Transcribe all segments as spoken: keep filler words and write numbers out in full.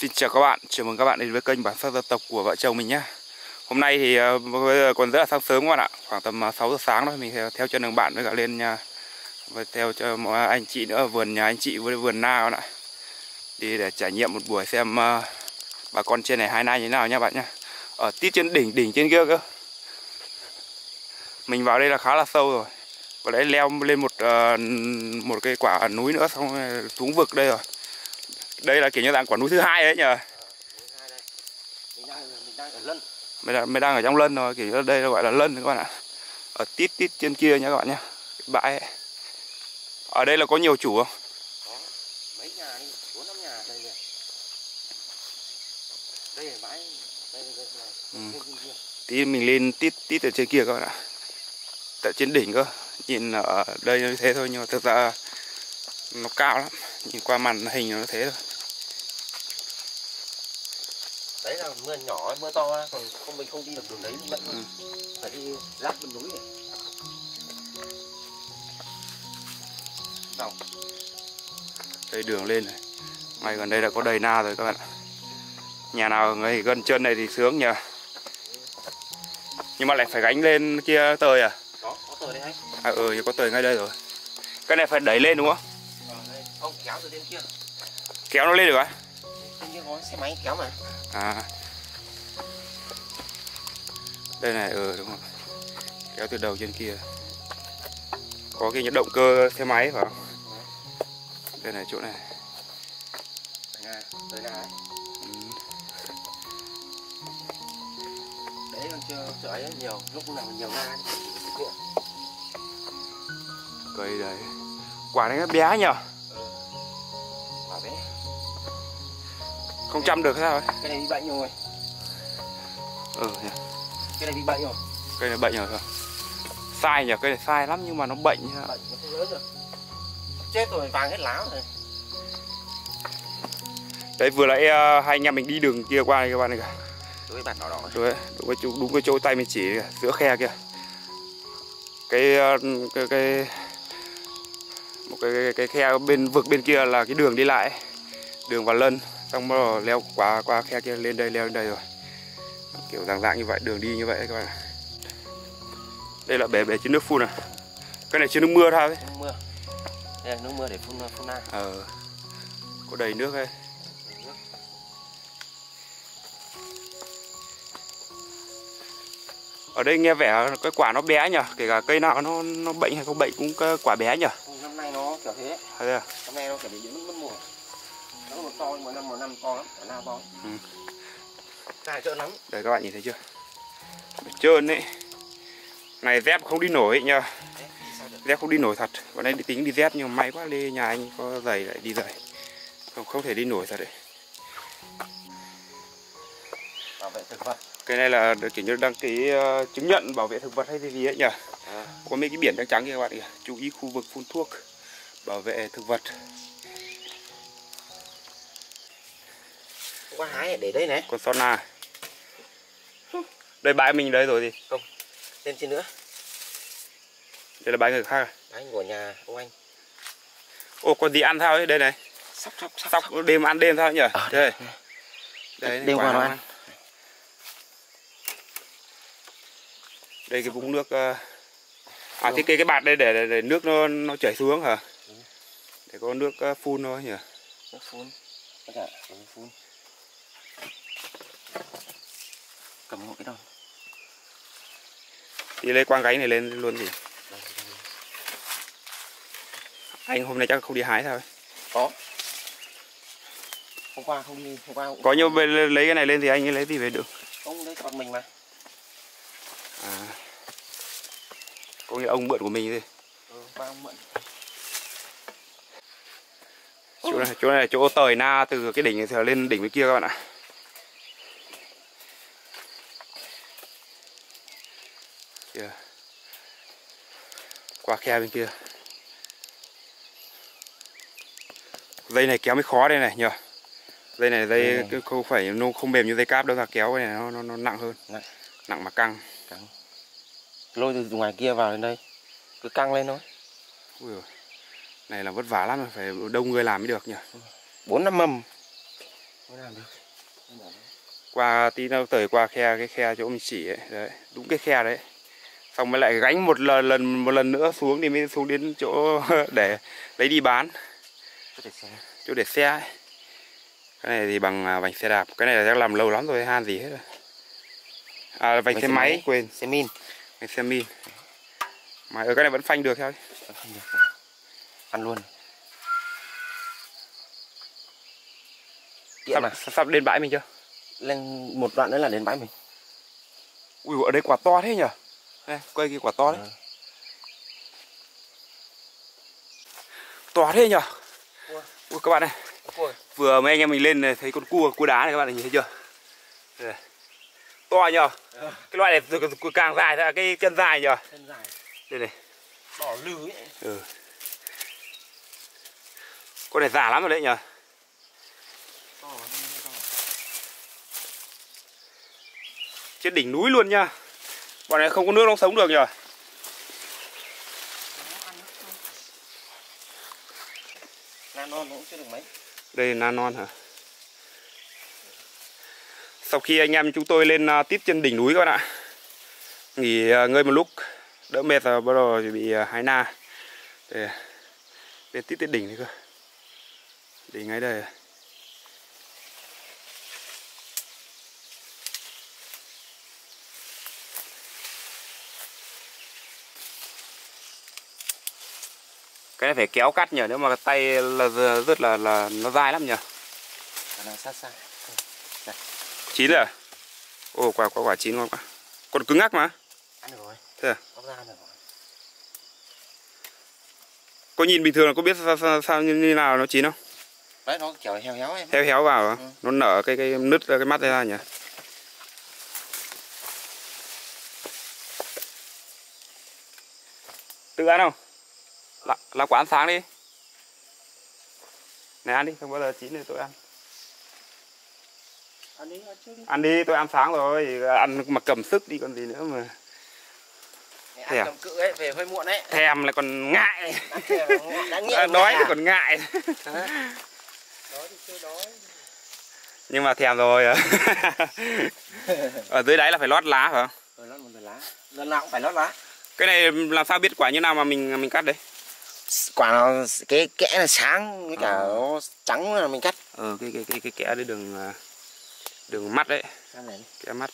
Xin chào các bạn, chào mừng các bạn đến với kênh bản sắc dân tộc của vợ chồng mình nhé. Hôm nay thì bây giờ còn rất là sáng sớm các bạn ạ, khoảng tầm sáu giờ sáng thôi. Mình theo chân đường bạn với cả lên nhà, và theo cho mọi anh chị nữa, vườn nhà anh chị với vườn na các bạn ạ, đi để trải nghiệm một buổi xem bà con trên này hai nay như thế nào nha bạn nhé. Ở tít trên đỉnh, đỉnh trên kia cơ. Mình vào đây là khá là sâu rồi, và đấy leo lên một một cái quả núi nữa, xong xuống vực đây rồi. Đây là kiểu như dạng quả núi thứ hai đấy nhờ. Mình đang ở trong lân rồi, kiểu như đây là gọi là lân các bạn ạ. Ở tít tít trên kia nha các bạn nhé, bãi ấy. Ở đây là có nhiều chủ không? Có mấy nhà, bốn năm nhà đây này. Đây là bãi, đây là, đây là, ừ. Trên kia. Tí mình lên tít tít ở trên kia các bạn ạ. Tại trên đỉnh cơ, nhìn ở đây như thế thôi nhưng mà thực ra nó cao lắm, nhìn qua màn hình nó thế thôi. Đấy là mưa nhỏ, mưa to á, còn không mình không đi được đường đấy, vậy ừ. Phải đi lát bên núi này. Đâu? Đây đường lên này, ngay gần đây đã có đầy na rồi các bạn. Nhà nào ngay gần chân này thì sướng nhờ. Nhưng mà lại phải gánh lên kia tời à? Có, có tời đấy anh. À ừ, có tời ngay đây rồi. Cái này phải đẩy lên đúng không? Không, kéo từ bên kia. Kéo nó lên được á? Bên kia có xe máy kéo mà. À. Đây này, ừ đúng rồi. Kéo từ đầu trên kia. Có cái động cơ xe máy phải không? Đây này, chỗ này. Đây này. Đấy còn chưa chở ấy nhiều, lúc nào nhiều na. Cây đấy. Quả này nó bé nhờ. Không chăm được sao đấy? Cây này bị bệnh rồi. Ừ nhỉ. Cây này bị bệnh rồi. Cây này bệnh rồi hả? Sai nhỉ, cây này sai lắm nhưng mà nó bệnh nhỉ. Bệnh nó không lớn rồi. Chết rồi, vàng hết lá rồi. Đấy vừa nãy uh, hai anh em mình đi đường kia qua này các bạn này kìa. Đối bản đỏ đỏ. Đúng, đúng, đúng, đúng cái chỗ tay mình chỉ kìa, giữa khe kia. Cái uh, cái cái một cái, cái cái khe bên vực bên kia là cái đường đi lại. Đường vào lân. Xong bắt đầu leo qua, qua khe kia lên đây, leo lên đây rồi. Kiểu dạng dạng như vậy, đường đi như vậy các bạn. Đây là bể bể chứa nước phun à? Cái này chứa nước mưa thôi. Nước mưa. Đây là nước mưa để phun phun na. Ờ. Có đầy nước đây. Ở đây nghe vẻ cái quả nó bé nhỉ, kể cả cây nào nó nó bệnh hay không bệnh cũng quả bé nhỉ. Năm nay nó kiểu thế. Thế à? Năm nay nó kiểu bị mất mùa. Nó một to mỗi năm một năm to lắm, cả na to. Ừ. Dài trơn lắm. Đây các bạn nhìn thấy chưa? Trơn đấy. Này dép không đi nổi nhờ. Dép không đi nổi thật. Bọn anh tính đi dép nhưng mà may quá đi nhà anh có giày lại đi giày. Không không thể đi nổi thật đấy. Bảo vệ thực vật. Cái này là kiểu như đăng ký uh, chứng nhận bảo vệ thực vật hay gì gì ấy nhỉ? À. Có mấy cái biển trắng trắng kia các bạn kìa. Chú ý khu vực phun thuốc bảo vệ thực vật. Qua hái để đây này. Còn son na. Đây bãi mình đây rồi thì không. Lên trên nữa. Đây là bãi người khác à? Bãi của nhà ông anh. Ô còn gì ăn sao ấy đây này? Sóc sóc sóc. Sóc đêm ăn đêm sao nhỉ? À, đây. Đây đêm qua nó ăn. Đây cái vũng nước à cái cái cái bạt đây để, để để nước nó nó chảy xuống hả? Để có nước phun thôi nhỉ. Nước phun. Cả phun. Cầm hộ cái đầu. Đi lấy quang gáy này lên luôn gì. Anh hôm nay chắc không đi hái sao ấy? Có. Hôm qua không đi, hôm qua cũng... Có nhưng mà lấy cái này lên thì anh ấy lấy gì về được? Không, lấy con mình mà. À. Có nghĩa ông mượn của mình gì? Ừ, qua ông mượn. Chỗ này, chỗ này là chỗ tời na từ cái đỉnh này lên đỉnh bên kia các bạn ạ. Kìa. Qua khe bên kia. Dây này kéo mới khó đây này nhờ. Dây này dây ừ. Cái, không phải nó không mềm như dây cáp đâu, ra kéo cái này nó, nó nó nặng hơn. Nặng, nặng mà căng. Căng. Lôi từ ngoài kia vào đến đây. Cứ căng lên thôi. Ui giời. Này là vất vả lắm, phải đông người làm mới được nhỉ. bốn năm mầm. Qua tí nó tới qua khe, cái khe chỗ mình chỉ ấy. Đấy, đúng cái khe đấy. Xong mới lại gánh một lần lần một lần nữa xuống thì mới xuống đến chỗ để lấy đi bán. Chỗ để xe ấy. Cái này thì bằng bánh xe đạp. Cái này là làm lâu lắm rồi, han gì hết rồi. À, bánh xe, xe máy, máy, quên. Xe min. Bánh xe min. Mà ở cái này vẫn phanh được thôi. Ăn luôn. Sắp, mà. Sắp đến bãi mình chưa? Lên một đoạn nữa là đến bãi mình. Ui, ở đây quả to thế nhỉ? Đây, cây kia quả to đấy. À. To thế nhỉ? Cua. Ui, các bạn này. Cua. Vừa mấy anh em mình lên này, thấy con cua, cua đá này các bạn này, nhìn thấy chưa? Đây. To nhờ. À. Cái loại này càng dài ra cái chân dài nhờ. Chân dài. Đây này. Đỏ lư ấy. Ừ. Con này già lắm rồi đấy nhờ. Trên đỉnh núi luôn nha. Bọn này không có nước nó sống được nhờ. Nanon cũng chưa được mấy. Đây là nanon hả? Sau khi anh em chúng tôi lên tiếp trên đỉnh núi các bạn ạ. Nghỉ ngơi một lúc đỡ mệt rồi, bắt đầu chuẩn bị hái na để lên tiếp trên đỉnh này cơ. Đỉnh ngay đây. Cái này phải kéo cắt nhỉ, nếu mà tay là rất là là nó dai lắm nhỉ. Sát sát. Chín rồi. Ồ, quả quả quả chín ngon quá. Còn cứng ngắc mà. Ăn được rồi. Thế à? Bóc ra được rồi. Có nhìn bình thường là có biết sao, sao, sao như, như nào nó chín không? Đấy, nó kiểu héo héo em. Héo héo vào. Ừ. Nó nở cái cái nứt cái mắt ra nhỉ. Tự ăn không? Là, là quả ăn sáng đi. Này ăn đi, không bao giờ chín thì tôi ăn. Ăn đi, ăn trước đi. Ăn đi, tôi ăn sáng rồi, ăn mà cầm sức đi còn gì nữa mà. Này, ăn cầm cự ấy, về hơi muộn ấy. Thèm lại còn ngại. Đã nghiện đói à? Còn ngại. À. Đói thì chưa đói. Nhưng mà thèm rồi. Ở dưới đáy là phải lót lá phải không? Ừ, lót một lá. Lần nào cũng phải lót lá. Cái này làm sao biết quả như nào mà mình mình cắt đấy? Quả nó cái kẽ là sáng với cả à. Nó trắng là mình cắt. Ờ cái cái cái cái kẽ đấy đường đường mắt đấy. Này. Kẽ mắt.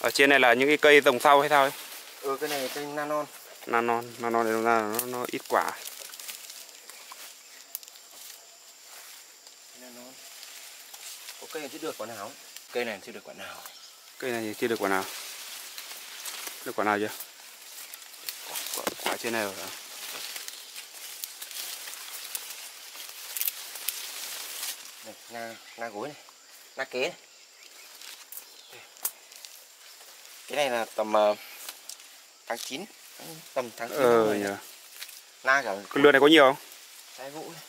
Ở trên này là những cái cây rồng sau hay sao ấy? Ừ, cái này cây nanon. Nanon, nanon này ra nó nó ít quả. Cây này chưa được quả nào. Cây này chưa được quả nào. Cây này chưa được quả nào. Được quả nào chưa? Quả, quả trên này rồi hả? Này, na, na gối này. Na kế này. Cái này là tầm uh, tháng chín. Tầm tháng chín. Ờ nhờ. Na cả. Cái lươn này có nhiều không? Trái vũ này.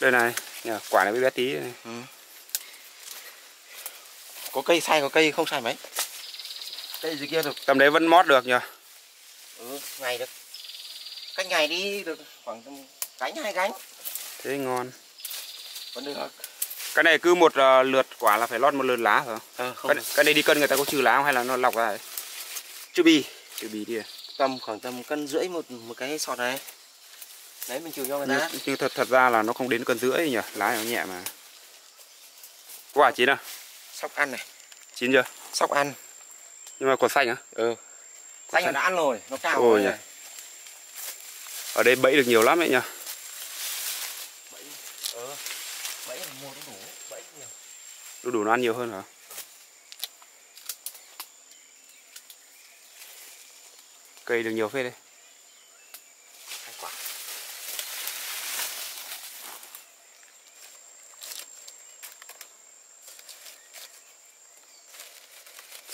Đây này, nhờ, quả này mới bé tí này. Ừ. Có cây sai, có cây không sai mấy. Cây gì kia được. Tầm đấy vẫn mót được nhờ. Ừ, ngày được. Cách ngày đi được khoảng gánh hai gánh. Thế ngon. Vẫn được. Cái này cứ một uh, lượt quả là phải lót một lượt lá hả? Ờ, không. Cái, cái này đi cân người ta có trừ lá không hay là nó lọc ra đấy? Trừ bì. Trừ bì đi à? Tầm khoảng tầm cân rưỡi một một cái sọt này. Đấy mình trừ cho người ta. Nhưng thật thật ra là nó không đến cân rưỡi nhỉ, lá này nó nhẹ mà. Quả chín à? Sóc ăn này. Chín chưa? Sóc ăn. Nhưng mà còn xanh hả? Ừ. Xanh là đã ăn rồi, nó cao rồi. Này. Ở đây bẫy được nhiều lắm đấy nhỉ. Bẫy. Ờ. Ừ. Bẫy là mua đủ, bẫy nhiều. Đủ đủ nó ăn nhiều hơn hả? Ừ. Cây được nhiều phết đây. Hai quả.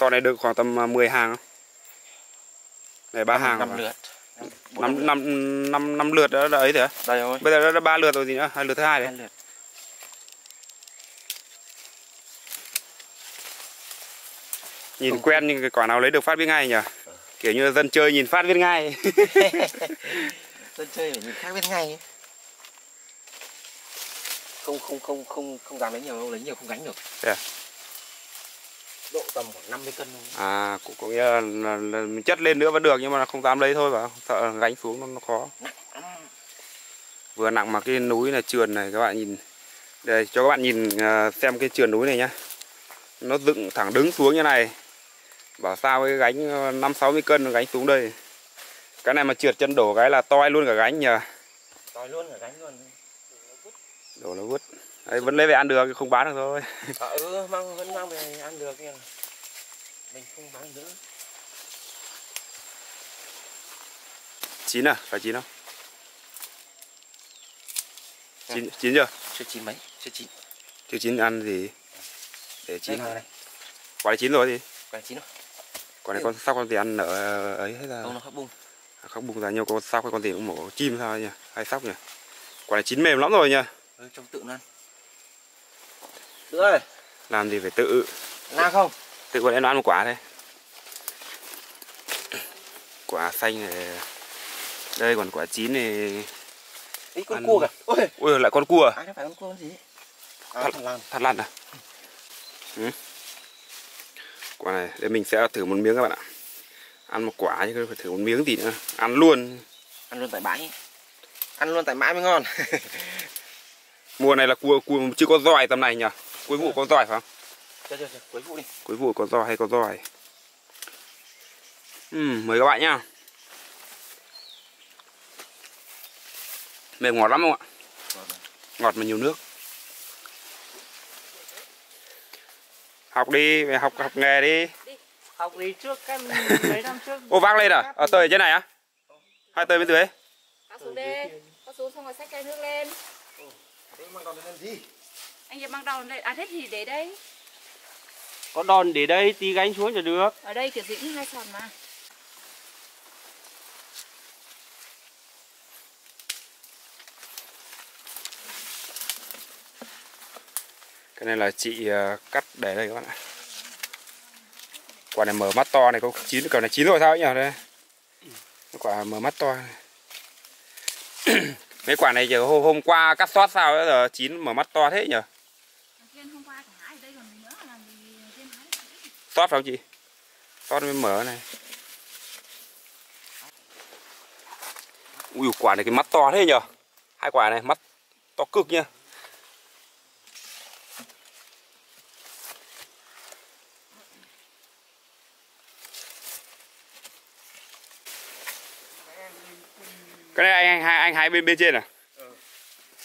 Sọt này được khoảng tầm mười hàng không? Này ba hàng. năm lượt. năm lượt đã, đã ấy rồi. Đây rồi. Bây giờ đã ba lượt rồi gì nữa? Hai lượt thứ hai đấy. Lượt. Nhìn không quen nhưng quả nào lấy được phát biết ngay nhỉ? Ừ. Kiểu như là dân chơi nhìn phát biết ngay. Dân chơi phải nhìn phát biết ngay ấy. Không không không không không dám lấy nhiều đâu, lấy nhiều không gánh được. Yeah. Độ tầm khoảng năm mươi cân thôi. À, cũng có nghĩa là, là, là mình chất lên nữa vẫn được nhưng mà không dám lấy thôi vào, sợ gánh xuống nó, nó khó. Vừa nặng mà cái núi là trườn này các bạn nhìn. Đây cho các bạn nhìn xem cái trườn núi này nhá. Nó dựng thẳng đứng xuống như này. Bảo sao cái gánh năm sáu mươi cân nó gánh xuống đây. Cái này mà trượt chân đổ cái là toi luôn cả gánh nhờ. Toi luôn cả gánh luôn. Đổ nó vứt. Đấy, vẫn lấy về ăn được, không bán được thôi. À, ừ, mang, vẫn mang về ăn được nha. Mình không bán nữa. Chín à? Phải chín không? Chín, chín chưa? Chưa chín mấy? Chưa chín. Chưa chín ăn gì? Để chín này. Quả này chín rồi gì? Quả này chín rồi. Quả này con sao con gì ăn nở ấy hết ra? Không, nó khóc bung. Khóc bung ra nhiều con sao con gì cũng mổ chim sao nhỉ? Hay sóc nhỉ? Quả này chín mềm lắm rồi nhỉ? Ừ, trong tự ăn. Tự ơi. Làm gì phải tự. Nào không? Tự con em nó ăn một quả đây. Quả xanh này. Đây còn quả chín này. Ý, con ăn... cua kìa. Ôi. Ôi lại con cua. À, phải con cua gì? À, thật, thật lan. Thật lan à? Ừ. Quả này để mình sẽ thử một miếng các bạn ạ. Ăn một quả chứ phải thử một miếng gì nữa. Ăn luôn. Ăn luôn tại bãi. Ăn luôn tại bãi mới ngon. Mùa này là cua cua chưa có giòi tầm này nhỉ? Cuối vụ có giòi phải không? Chưa, chưa, chưa. Cuối vụ đi. Cuối vụ có giòi hay có giòi. Ừ, mời các bạn nhá. Mềm ngọt lắm không ạ? Ngọt mà nhiều nước. Học đi, về học học nghề đi. Học đi trước cái mấy năm trước. Ô vác lên à? Ờ tơi ở trên này á? À? Hai tơi bên dưới. Vác xuống đi. Vác xuống xong rồi xách chai nước lên. Mang đòn lên gì? Anh Hiệp mang đòn lên, à thế thì để đây. Có đòn để đây tí gánh xuống cho được. Ở đây kiểu gì cũng hai sòn mà. Cái này là chị cắt để đây các bạn ạ. Quả này mở mắt to này có chín, quả này chín rồi sao ấy nhỉ? Đây. Quả mở mắt to này. Mấy quả này giờ hôm qua cắt sót sao ấy, giờ chín mở mắt to thế nhỉ? Sót phải không chị? Sót mới mở này. Ui quả này cái mắt to thế nhỉ? Hai quả này mắt to cực nhá. Cái này anh hai anh hai bên bên trên à? Ừ.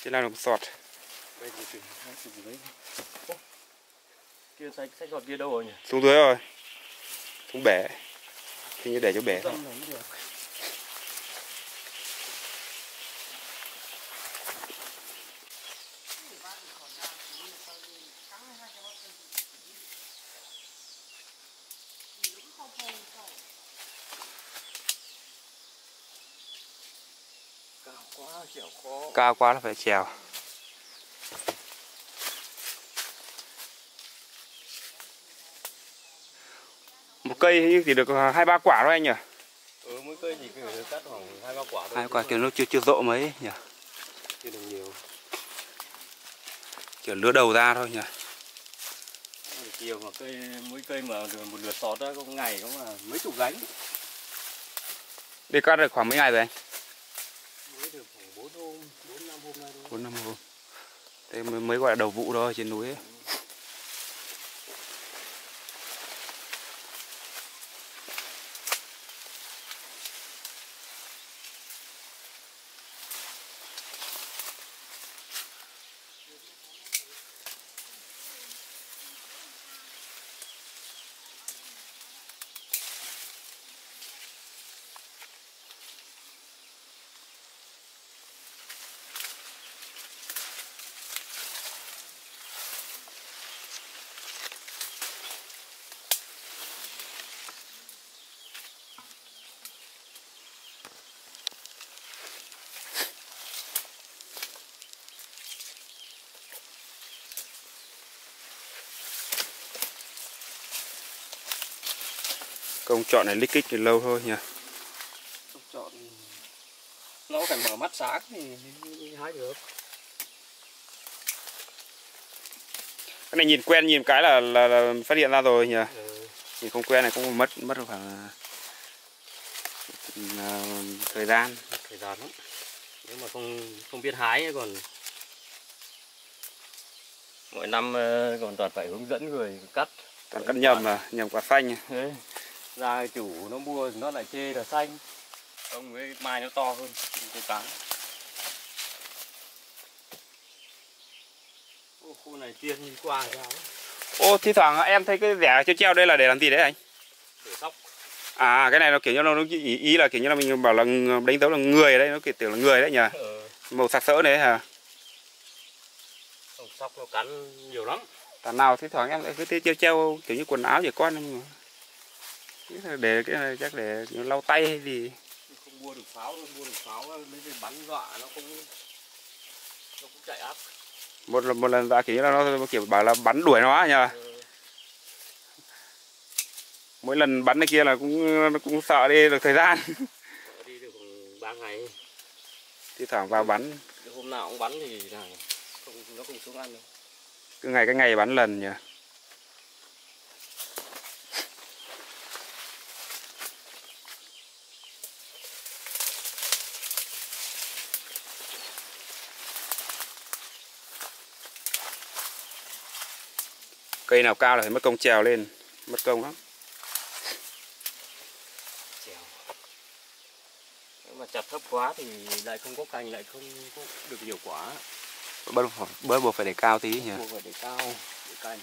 Trên là một sọt. Đây thì kia xách xách sọt kia đâu rồi nhỉ? Xuống dưới rồi. Xuống bể. Thì như để cho bể. Cao quá là phải trèo. Một cây thì được hai ba quả thôi anh nhỉ? Ừ, mỗi cây chỉ cắt khoảng hai ba quả thôi. Hai quả kiểu nó chưa chưa rộ mấy nhỉ? Chưa được nhiều. Kiểu lứa đầu ra thôi nhỉ? Nhiều mà cây mỗi cây mà một lượt sọt ra có ngày cũng là mấy chục gánh. Đi cắt được khoảng mấy ngày rồi anh? bốn năm hôm. Thế mới, mới gọi là đầu vụ thôi trên núi ấy. Công chọn này lích kích thì lâu thôi nhỉ. Công chọn nó phải mở mắt sáng thì hái được. Cái này nhìn quen, nhìn cái là, là, là phát hiện ra rồi nhỉ. Ừ. Nhìn không quen này cũng mất mất khoảng là... thời gian. Thời gian lắm. Nếu mà không không biết hái còn mỗi năm còn toàn phải hướng dẫn người cắt. Toàn cắt nhầm là nhầm quả xanh. Đấy. Ra chủ nó mua nó lại chê là xanh. Ông ấy mai nó to hơn cố gắng. Ô, khu này tiên đi qua sao? Ô, thi thoảng em thấy cái rẻ treo treo đây là để làm gì đấy anh? Để sóc. À, cái này nó kiểu như nó, nó ý, ý là kiểu như là mình bảo là đánh dấu là người ở đây, nó kiểu tưởng là người đấy nhỉ. Ừ. Màu sặc sỡ đấy hả? Không, sóc nó cắn nhiều lắm. Tàn nào thi thoảng em lại cứ treo treo kiểu như quần áo trẻ con nhưng mà để cái này chắc để lau tay hay gì. Không mua được pháo, không mua được pháo mấy cái bắn dọa nó cũng nó cũng chạy áp. Một lần một lần ra kiểu là nó kiểu bảo là bắn đuổi nó nhờ. Ừ. Mỗi lần bắn cái kia là cũng nó cũng sợ đi được thời gian. Đi được ba ngày. Thi thoảng vào bắn. Hôm nào cũng bắn thì là không, nó không xuống ăn đâu. Cứ ngày cái ngày bắn lần nhỉ. Cây nào cao là phải mất công trèo lên, mất công lắm. Trèo. Nếu mà chặt thấp quá thì lại không có cành, lại không có được nhiều quả. Bớt bớt buộc phải để cao tí nhỉ. Buộc phải để cao, để cành.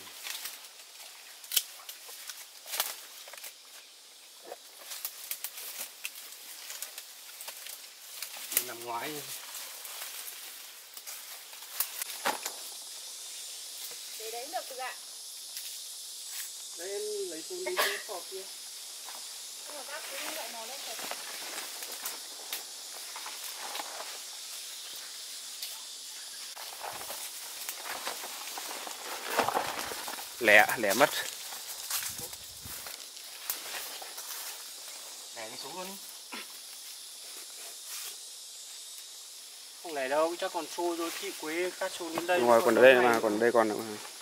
Năm ngoái. Để đấy được ạ. Đấy, em lấy xuống đi cái hộp kia. Nhưng mà bác cũng lại nó lên thật. Lẻ, lẻ mất. Lẻ đi xuống luôn đi. Không lẻ đâu, chắc còn xô rồi, khi quế, cát xô đến đây. Đúng rồi, còn ở đây mà, còn ở đây còn nữa.